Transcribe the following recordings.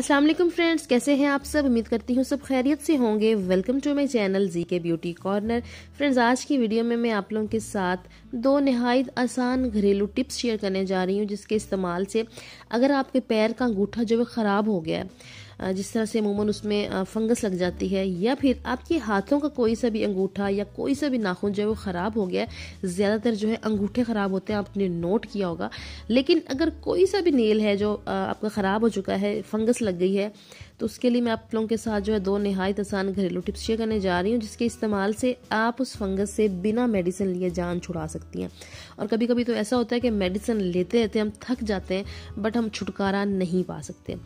अस्सलाम वालेकुम फ्रेंड्स, कैसे हैं आप सब। उम्मीद करती हूँ सब खैरियत से होंगे। Welcome to my channel ZK beauty corner. Friends, आज की वीडियो में मैं आप लोगों के साथ दो नहायत आसान घरेलू टिप्स शेयर करने जा रही हूँ, जिसके इस्तेमाल से अगर आपके पैर का अंगूठा जो है ख़राब हो गया है, जिस तरह से अमूमन उसमें फंगस लग जाती है, या फिर आपके हाथों का कोई सा भी अंगूठा या कोई सा भी नाखून जो है वो ख़राब हो गया है। ज़्यादातर जो है अंगूठे ख़राब होते हैं, आपने नोट किया होगा। लेकिन अगर कोई सा भी नेल है जो आपका ख़राब हो चुका है, फंगस लग गई है, तो उसके लिए मैं आप लोगों के साथ जो है दो नहायत आसान घरेलू टिप्स शेयर करने जा रही हूँ, जिसके इस्तेमाल से आप उस फंगस से बिना मेडिसिन लिए जान छुड़ा सकती हैं। और कभी कभी तो ऐसा होता है कि मेडिसिन लेते रहते हम थक जाते हैं, बट हम छुटकारा नहीं पा सकते।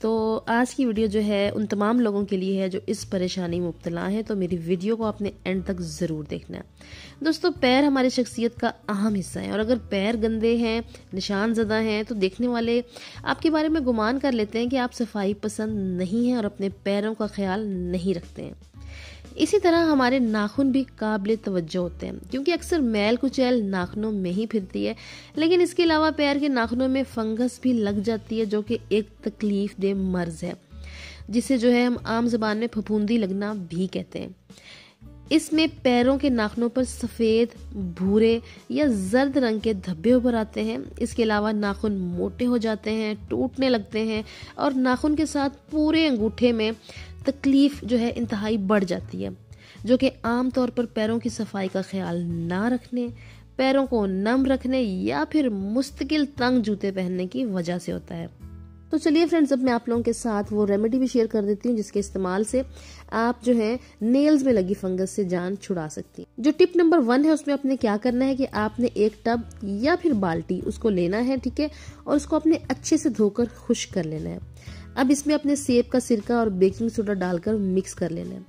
तो आज की वीडियो जो है उन तमाम लोगों के लिए है जो इस परेशानी में मुब्तला हैं। तो मेरी वीडियो को आपने एंड तक ज़रूर देखना है। दोस्तों, पैर हमारी शख्सियत का अहम हिस्सा है, और अगर पैर गंदे हैं, निशानजदा हैं, तो देखने वाले आपके बारे में गुमान कर लेते हैं कि आप सफाई पसंद नहीं हैं और अपने पैरों का ख्याल नहीं रखते हैं। इसी तरह हमारे नाखून भी काबिल तवज्जो होते हैं, क्योंकि अक्सर मैल कुचैल नाखूनों में ही फिरती है। लेकिन इसके अलावा पैर के नाखूनों में फंगस भी लग जाती है, जो कि एक तकलीफ देह मर्ज है, जिसे जो है हम आम जबान में फफूंदी लगना भी कहते हैं। इसमें पैरों के नाखूनों पर सफ़ेद, भूरे या जर्द रंग के धब्बे उभर आते हैं। इसके अलावा नाखून मोटे हो जाते हैं, टूटने लगते हैं, और नाखून के साथ पूरे अंगूठे में तकलीफ जो है इंतहाई बढ़ जाती है, जो कि आम तौर पर पैरों की सफाई का ख्याल ना रखने, पैरों को नम रखने या फिर मुस्तकिल तंग जूते पहनने की वजह से होता है। तो चलिए फ्रेंड्स, अब मैं आप लोगों के साथ वो रेमेडी भी शेयर कर देती हूँ, जिसके इस्तेमाल से आप जो है नेल्स में लगी फंगस से जान छुड़ा सकती हैं। जो टिप नंबर 1 है, उसमें आपने क्या करना है कि आपने एक टब या फिर बाल्टी उसको लेना है, ठीक है, और उसको आपने अच्छे से धोकर खुश्क कर लेना है। अब इसमें अपने सेब का सिरका और बेकिंग सोडा डालकर मिक्स कर लेना है।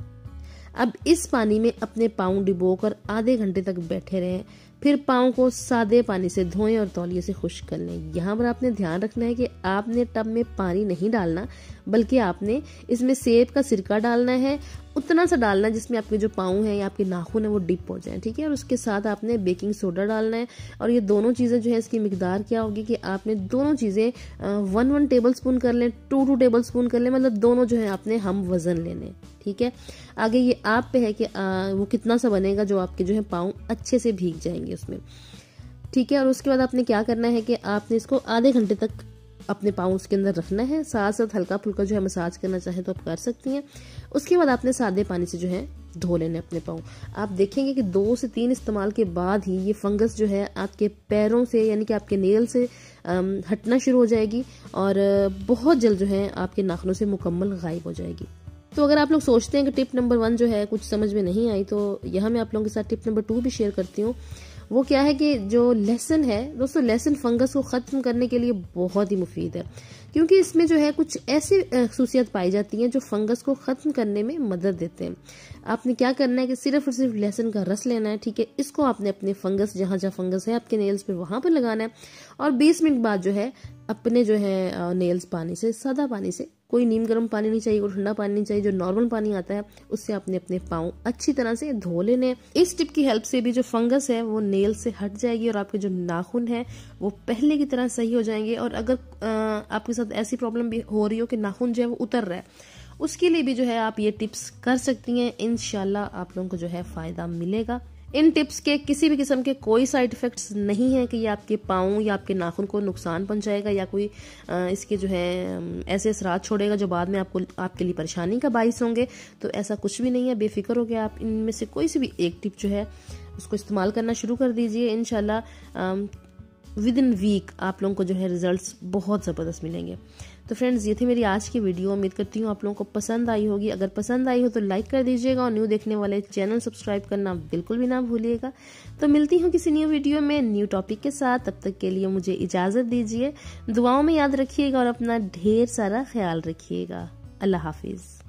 अब इस पानी में अपने पाँव डुबोकर आधे घंटे तक बैठे रहें, फिर पाँव को सादे पानी से धोएं और तौलिए से खुश्क कर लें। यहाँ पर आपने ध्यान रखना है कि आपने टब में पानी नहीं डालना, बल्कि आपने इसमें सेब का सिरका डालना है, उतना सा डालना जिसमें आपके जो पाँव हैं या आपके नाखून है वो डिप हो जाए, ठीक है। और उसके साथ आपने बेकिंग सोडा डालना है, और ये दोनों चीज़ें जो है इसकी मिकदार क्या होगी कि आपने दोनों चीज़ें 1-1 टेबलस्पून कर लें, 2-2 टेबलस्पून कर लें, मतलब दोनों जो है आपने हम वज़न लेने, ठीक है। आगे ये आप पे है कि वो कितना सा बनेगा, जो आपके जो है पाँव अच्छे से भीग जाएंगे उसमें, ठीक है। और उसके बाद आपने क्या करना है कि आपने इसको आधे घंटे तक अपने पाँव उसके अंदर रखना है। साथ साथ हल्का फुल्का जो है मसाज करना चाहे तो आप कर सकती हैं। उसके बाद आपने सादे पानी से जो है धो लेने अपने पाँव। आप देखेंगे कि 2 से 3 इस्तेमाल के बाद ही ये फंगस जो है आपके पैरों से यानी कि आपके नेल से हटना शुरू हो जाएगी, और बहुत जल्द जो है आपके नाखूनों से मुकम्मल गायब हो जाएगी। तो अगर आप लोग सोचते हैं कि टिप नंबर 1 जो है कुछ समझ में नहीं आई, तो यहाँ मैं आप लोगों के साथ टिप नंबर 2 भी शेयर करती हूँ। वो क्या है कि जो लहसुन है दोस्तों, लहसुन फंगस को ख़त्म करने के लिए बहुत ही मुफीद है, क्योंकि इसमें जो है कुछ ऐसी खसूसियत पाई जाती हैं जो फंगस को ख़त्म करने में मदद देते हैं। आपने क्या करना है कि सिर्फ और सिर्फ लहसुन का रस लेना है, ठीक है। इसको आपने अपने फंगस जहाँ फंगस है आपके नेल्स पर वहाँ पर लगाना है, और 20 मिनट बाद जो है अपने जो है नेल्स पानी से, सादा पानी से, कोई नीम गर्म पानी नहीं चाहिए, कोई ठंडा पानी नहीं चाहिए, जो नॉर्मल पानी आता है उससे आपने अपने पाँव अच्छी तरह से धो लेने। इस टिप की हेल्प से भी जो फंगस है वो नेल से हट जाएगी, और आपके जो नाखून है वो पहले की तरह सही हो जाएंगे। और अगर आपके साथ ऐसी प्रॉब्लम भी हो रही हो कि नाखून जो है वो उतर रहा है, उसके लिए भी जो है आप ये टिप्स कर सकती हैं। इंशाल्लाह आप लोगों को जो है फ़ायदा मिलेगा। इन टिप्स के किसी भी किस्म के कोई साइड इफ़ेक्ट्स नहीं है कि ये आपके पाँव या आपके नाखून को नुकसान पहुंचाएगा, या कोई इसके जो है ऐसे असरात छोड़ेगा जो बाद में आपको आपके लिए परेशानी का बायस होंगे। तो ऐसा कुछ भी नहीं है। बेफिक्र हो गया आप इनमें से कोई सी भी एक टिप जो है उसको इस्तेमाल करना शुरू कर दीजिए। इंशाल्लाह विदिन वीक आप लोगों को जो है रिजल्ट्स बहुत ज़बरदस्त मिलेंगे। तो फ्रेंड्स, ये थी मेरी आज की वीडियो। उम्मीद करती हूँ आप लोगों को पसंद आई होगी। अगर पसंद आई हो तो लाइक कर दीजिएगा, और न्यू देखने वाले चैनल सब्सक्राइब करना बिल्कुल भी ना भूलिएगा। तो मिलती हूँ किसी न्यू वीडियो में न्यू टॉपिक के साथ। तब तक के लिए मुझे इजाज़त दीजिए, दुआओं में याद रखिएगा और अपना ढेर सारा ख्याल रखिएगा। अल्लाह हाफिज़।